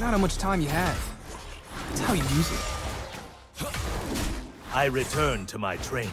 It's not how much time you have. It's how you use it. I return to my training.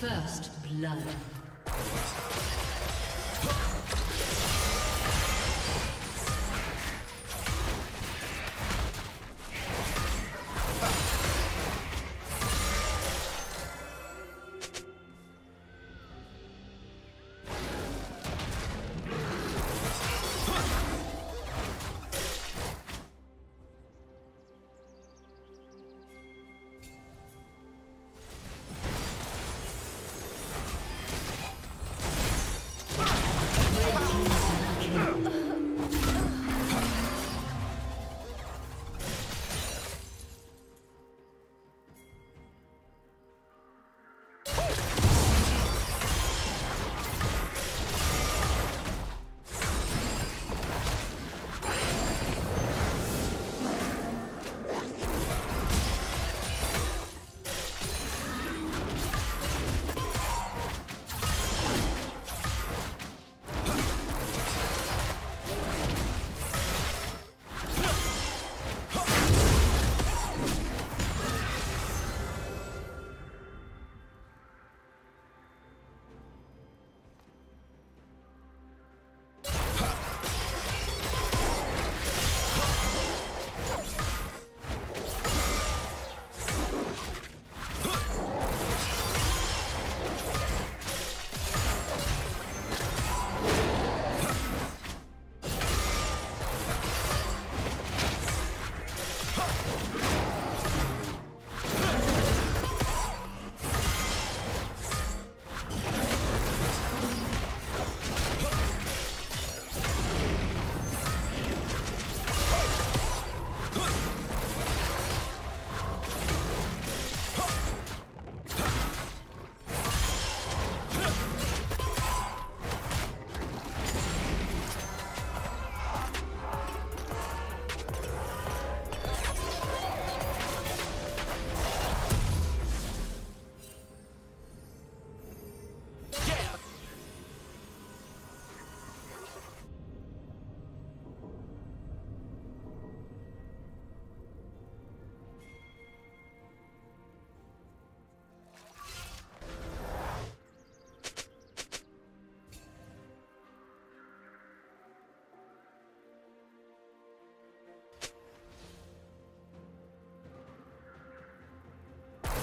First blood.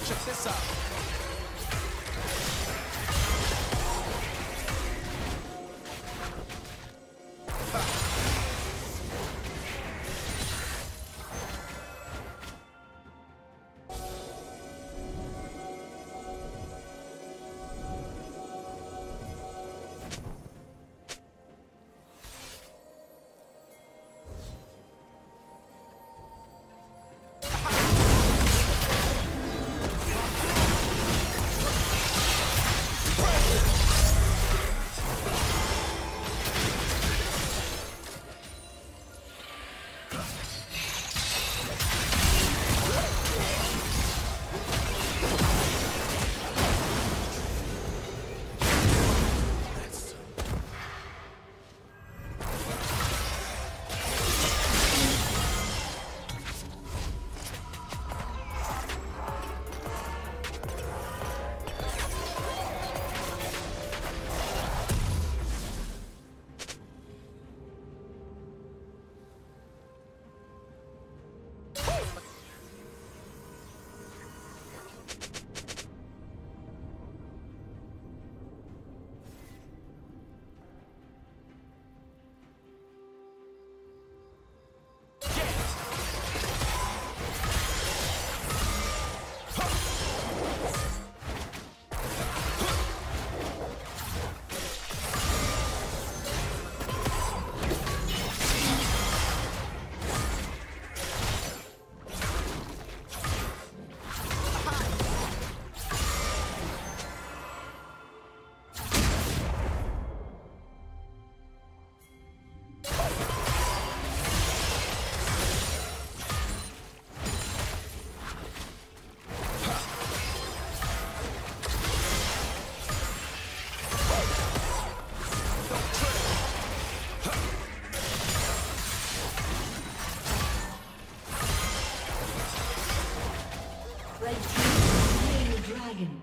Check this out. him.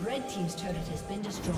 Red team's turret has been destroyed.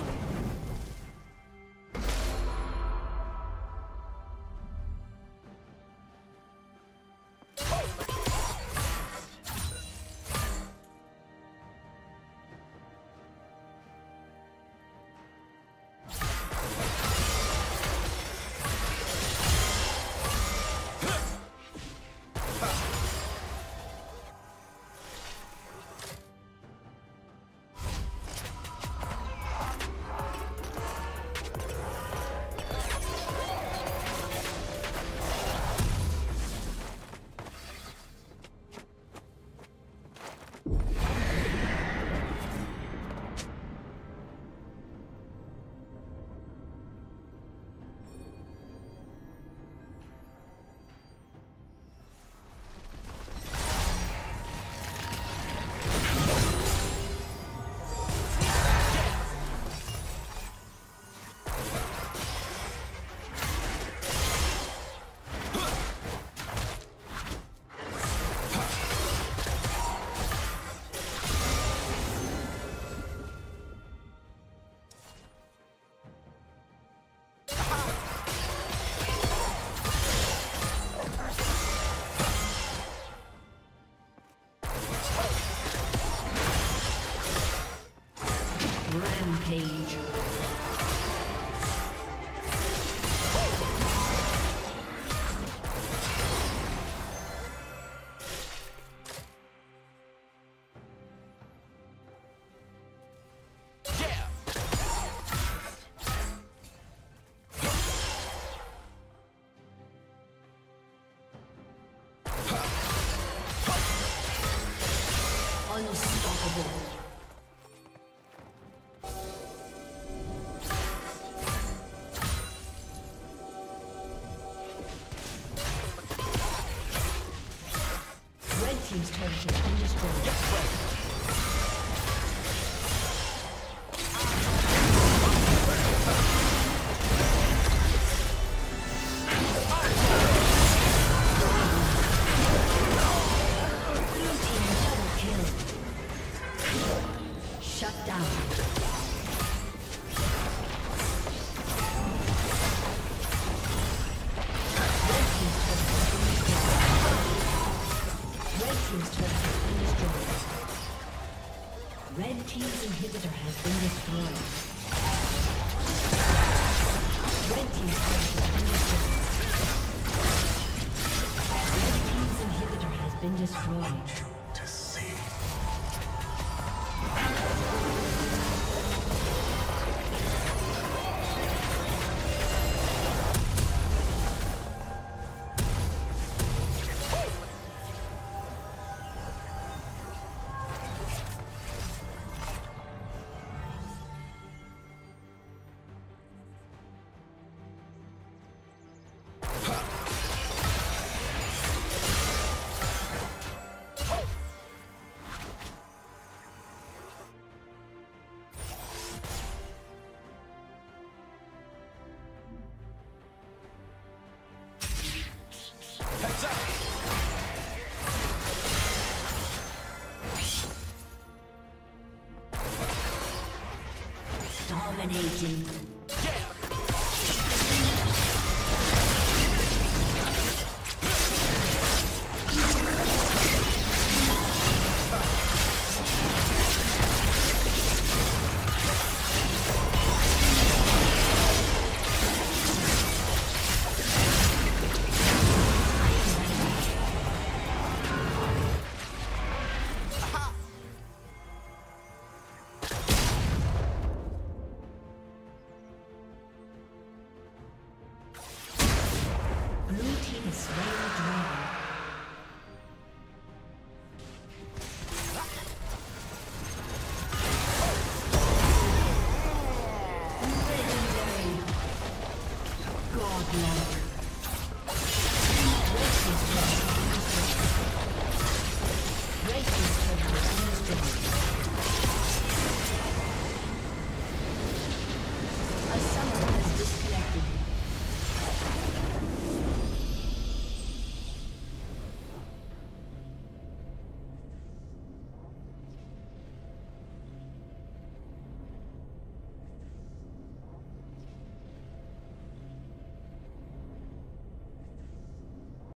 Unstoppable. Red team's inhibitor has been destroyed. Red team's inhibitor has been destroyed. Red team's inhibitor has been destroyed. Dominating.